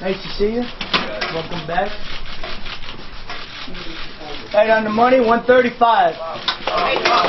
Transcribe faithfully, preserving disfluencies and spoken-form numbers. Nice to see you. Welcome back. Right on the money, one thirty-five.